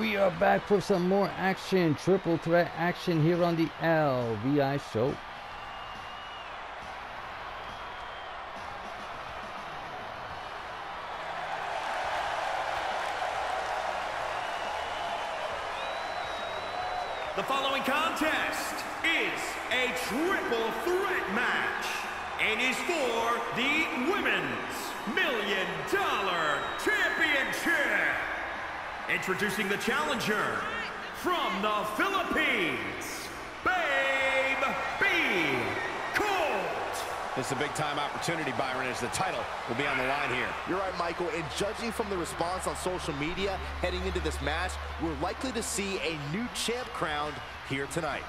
We are back for some more action, triple threat action here on the LVI show. The following contest is a triple threat match and is for the Women's $1 Million Championship. Introducing the challenger from the Philippines, Babyko. This is a big-time opportunity, Byron, as the title will be on the line here. You're right, Michael, and judging from the response on social media heading into this match, we're likely to see a new champ crowned here tonight.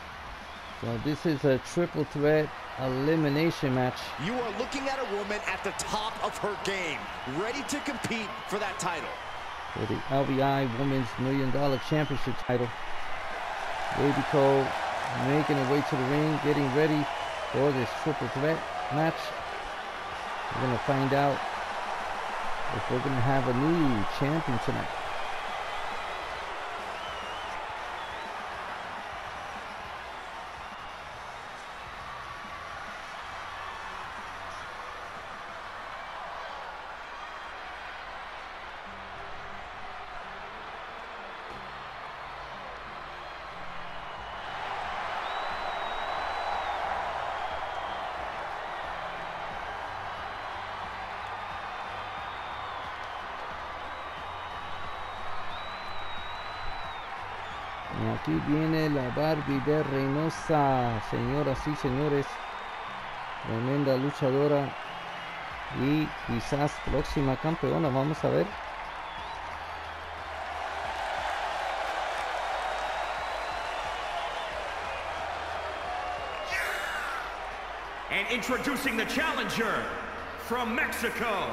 So this is a triple threat elimination match. You are looking at a woman at the top of her game, ready to compete for that title. For the LVI Women's $1 Million Championship title. Babyko making her way to the ring, getting ready for this triple threat match. We're going to find out if we're going to have a new champion tonight. Y aquí viene la Barby de Reynosa, señoras y señores, tremenda luchadora y quizás próxima campeona, vamos a ver. And introducing the challenger from Mexico,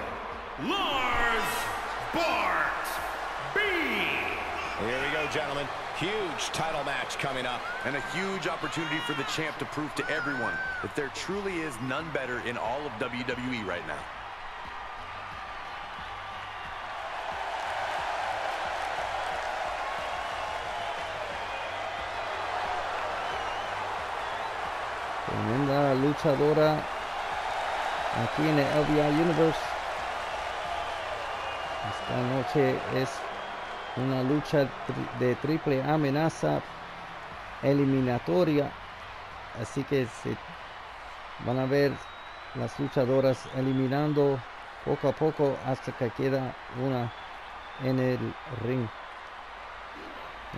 Lars Borg. Here we go, gentlemen. Huge title match coming up. And a huge opportunity for the champ to prove to everyone that there truly is none better in all of WWE right now. Tremenda luchadora aquí en el LVI Universe. Esta noche es una lucha de triple amenaza eliminatoria, así que se van a ver las luchadoras eliminando poco a poco hasta que queda una en el ring.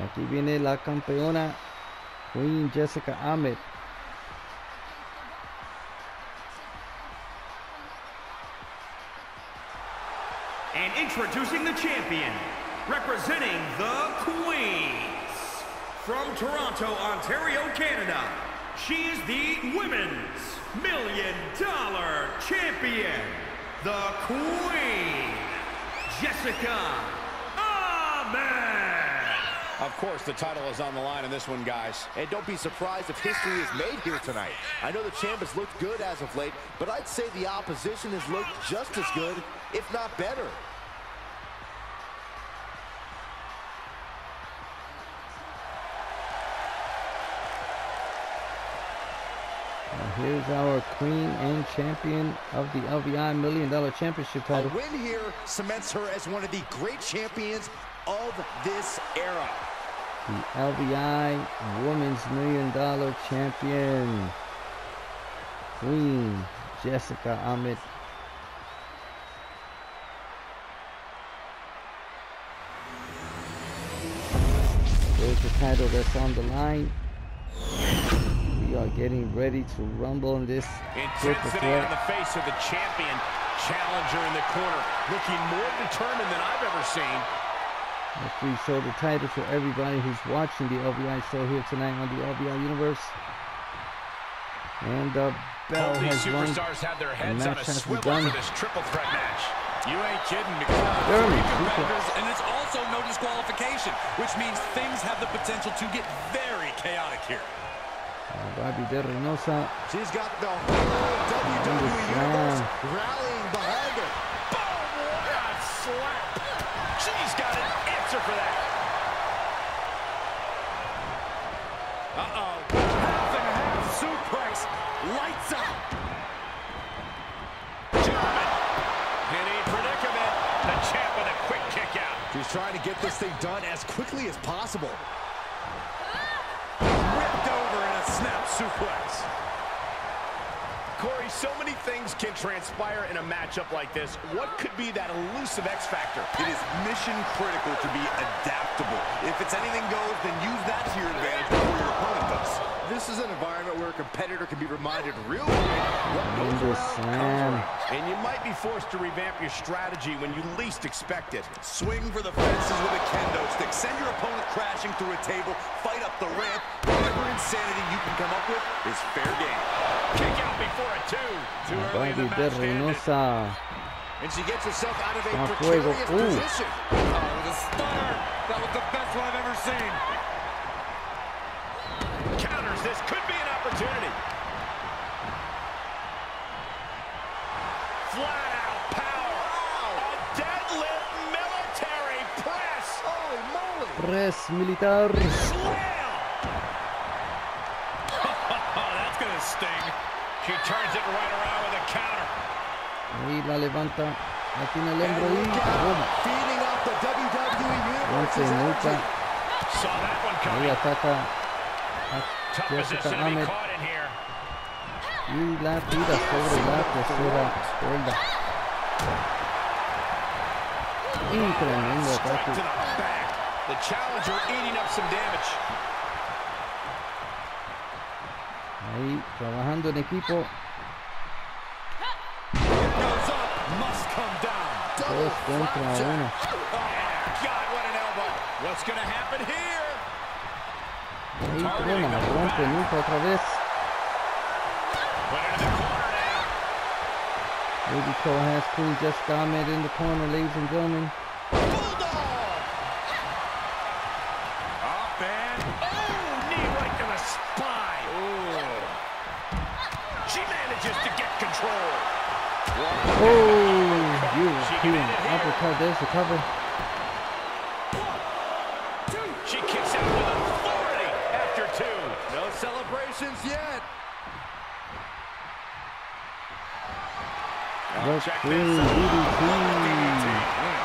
Aquí viene la campeona Queen Jessica Ahmed. And introducing the champion, representing the Queens, from Toronto, Ontario, Canada, she is the Women's $1 Million Champion, the Queen, Jessica Ahmed. Of course, the title is on the line in this one, guys. And don't be surprised if history is made here tonight. I know the champ has looked good as of late, but I'd say the opposition has looked just as good, if not better. Here's our queen and champion of the LVI $1 Million Championship title. A win here cements her as one of the great champions of this era. The LVI Women's $1 Million Champion, Queen Jessica Ahmed. There's the title that's on the line. We are getting ready to rumble in this. Intensity on the face of the champion. Challenger in the corner, looking more determined than I've ever seen. Let's re-show the title for everybody who's watching the LVI show here tonight on the LVI Universe. And the bell has rung. Superstars have their heads on a swivel for this triple threat match. You ain't kidding, because and it's also no disqualification, which means things have the potential to get very chaotic here. Barby de Reynosa. She's got the WWE Universe rallying behind her. Boom! That slap! She's got an answer for that. Uh-oh. Half and half suplex. Lights up. In a predicament. The champ with a quick kick out. She's trying to get this thing done as quickly as possible. Ripped over in a snap suplex. Corey, so many things can transpire in a matchup like this. What could be that elusive X factor? It is mission critical to be adaptable. If it's anything goes, then use that to your advantage before your opponent does. This is an environment where a competitor can be reminded real quick what goes around. And you might be forced to revamp your strategy when you least expect it. Swing for the fences with a kendo stick. Send your opponent crashing through a table. Fight up the ramp. Whatever insanity you can come up with is fair game. Kick out before a two. La Barby de Reynosa. And she gets herself out of a precarious position. Oh, with a stunner. That was the best one I've ever seen. Counters. This could be an opportunity. Flat out power. Wow. A deadlift military press. Holy moly. Press militar. Slam. Oh, that's going to sting. She turns it right around with a counter. Ahí la levanta. La tiene el hombro y boom. Feeding off the WWE Universe. Saw that one coming. Ahí ataca a Jessica Ahmed. Y la tira sobre la tercera espalda. Increíble ataque. The challenger eating up some damage. Ahí, trabajando en equipo. Dos contra uno. Ahí trema, rompe nunca otra vez. Babyko has cool Jessica Ahmed in the corner, ladies and gentlemen. Oh, human uppercut. There's the cover. She kicks out with authority after two. No celebrations yet. Check this out.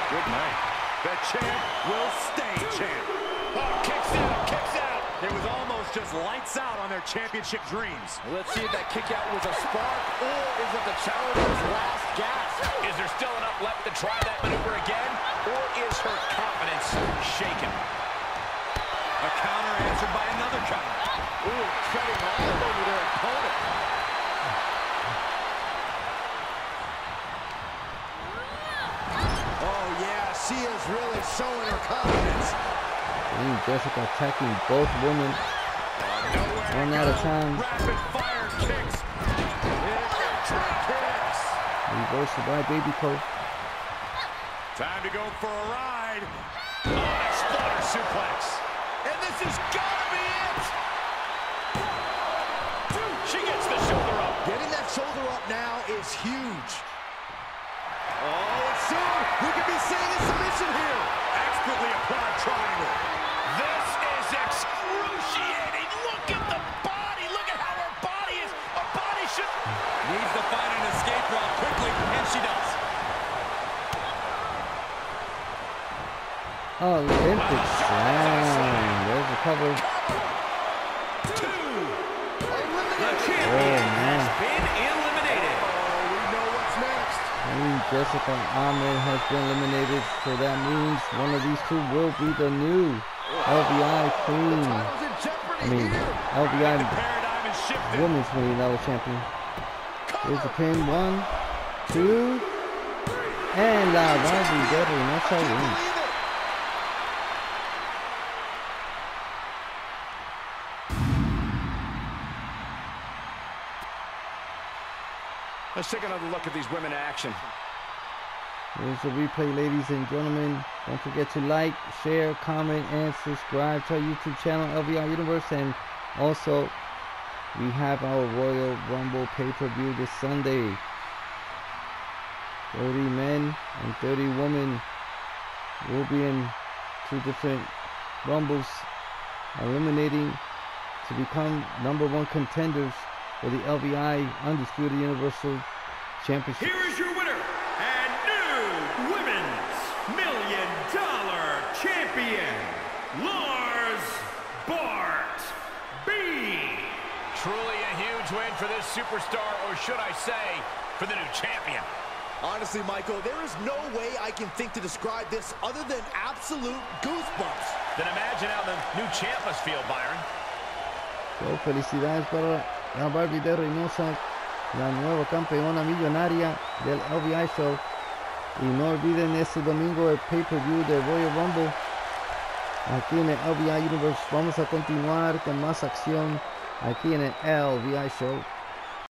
Good night. The champ will stay champ. Oh, kicks out, kicks out. It was almost just lights out on their championship dreams. Let's see if that kick out was a spark or is it the challenger's last gasp. Is there still enough left to try that maneuver again, or is her confidence shaken? A counter answered by another counter. Ooh, treading all over their opponent. Oh yeah, she is really showing her confidence. And Jessica attacking both women one at a time. Rapid fire kicks. Reversal by Babyko. Time to go for a ride. Oh, exploder suplex. And this is gotta be it. She gets the shoulder up. Getting that shoulder up now is huge. Oh, it's soon. We could be seeing a submission here. Expertly applied triangle. This is excruciating. Look at the body. Look at how her body is. Her body should... Needs to find an escape route quickly, and she does. Olympic slam. There's the cover. Two. The champion has been eliminated. Oh, we know what's next. And Jessica Ahmed has been eliminated, so that means one of these two will be the new LVI Queen. I mean, LVI Women's Million Dollar Champion. Here's the pin. 1, 2, and La Barby de Reynosa wins. Let's take another look at these women in action. Here's the replay, ladies and gentlemen. Don't forget to like, share, comment, and subscribe to our YouTube channel, LVI Universe. And also, we have our Royal Rumble pay-per-view this Sunday. 30 men and 30 women will be in 2 different Rumbles, eliminating to become #1 contenders for the LVI Undisputed Universal Championship. Here is your winner and new Women's $1 Million Champion, Lars Borg. Truly a huge win for this superstar, or should I say, for the new champion. Honestly, Michael, there is no way I can think to describe this other than absolute goosebumps. Then imagine how the new champ must feel, Byron. So, felicidades para La Barby de Reynosa, la nueva campeona millonaria del LVI Show. Y no olviden este domingo el pay-per-view de Royal Rumble. Aquí en el LVI Universe vamos a continuar con más acción aquí en el LVI Show.